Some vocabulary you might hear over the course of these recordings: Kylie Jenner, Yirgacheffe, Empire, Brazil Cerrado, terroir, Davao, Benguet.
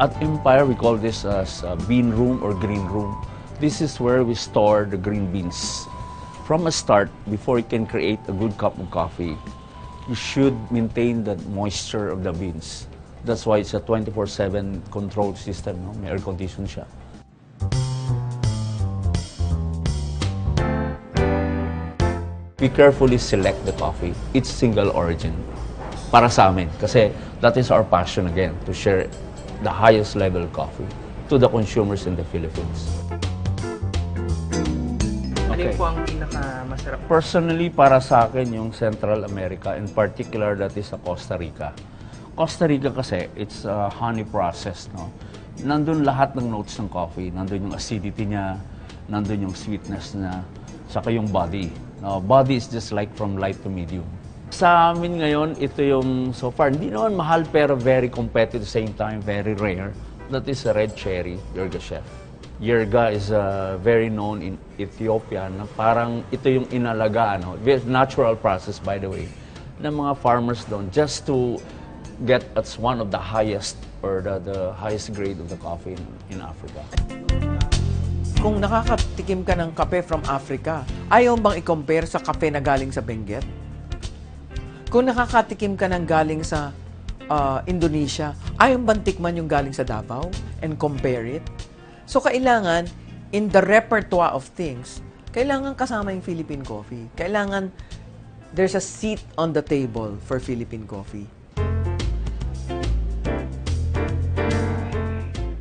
At Empire, we call this as bean room or green room. This is where we store the green beans. From a start, before you can create a good cup of coffee, you should maintain the moisture of the beans. That's why it's a 24/7 control system, no? May air condition siya. We carefully select the coffee, its single origin. Para sa amin, kasi that is our passion again, to share the highest level coffee to the consumers in the Philippines. Okay. Ano po ang pinakamasarap? Personally, para sa akin, yung Central America, in particular, that is Costa Rica. Costa Rica kasi, it's a honey process, no? Nandun lahat ng notes ng coffee. Nandun yung acidity niya, nandun yung sweetness niya, saka yung body. No, body is just like from light to medium. Sa amin ngayon, ito yung so far, hindi naman mahal pero very competitive, same time, very rare. That is a red cherry, Yirgacheffe. Yirga is very known in Ethiopia na parang ito yung inalagaan, no? Natural process, by the way, ng mga farmers doon just to get at one of the highest or the highest grade of the coffee in Africa. Kung nakakatikim ka ng kape from Africa, ayaw bang i-compare sa kape na galing sa Benguet? Kung nakakatikim ka ng galing sa Indonesia, ayaw bang tikman yung galing sa Davao and compare it? So, kailangan, in the repertoire of things, kailangan kasama yung Philippine coffee. Kailangan, there's a seat on the table for Philippine coffee.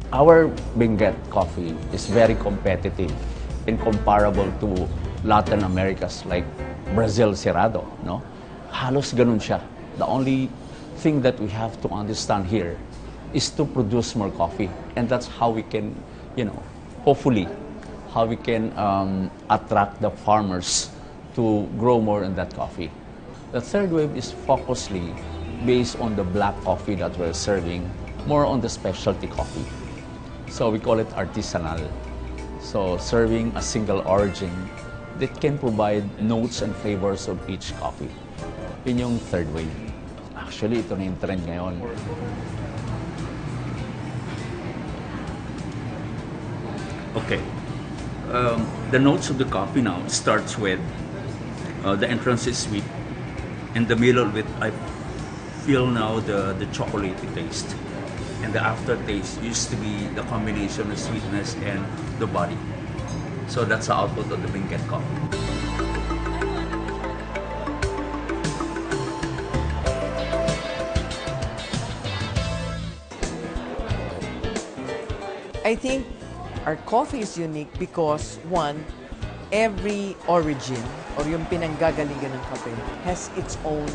Our Benguet coffee is very competitive and comparable to Latin Americas like Brazil Cerrado, no? Halos ganun siya. The only thing that we have to understand here is to produce more coffee. And that's how we can, you know, hopefully, how we can attract the farmers to grow more in that coffee. The third wave is focusedly based on the black coffee that we're serving, more on the specialty coffee. So we call it artisanal. So serving a single origin that can provide notes and flavors of each coffee. Yun yung third wave. Actually, ito na yung trend ngayon. Okay, the notes of the coffee now starts with the entrance is sweet, and the middle with I feel now the chocolatey taste, and the aftertaste used to be the combination of sweetness and the body. So that's the output of the Benguet coffee. I think our coffee is unique because, one, every origin or yung pinanggagalingan ng kape has its own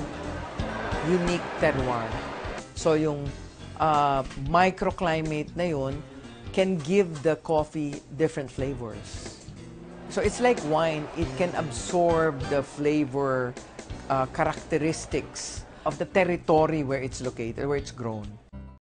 unique terroir. So yung microclimate na yun can give the coffee different flavors. So it's like wine, it can absorb the flavor characteristics of the territory where it's located, where it's grown.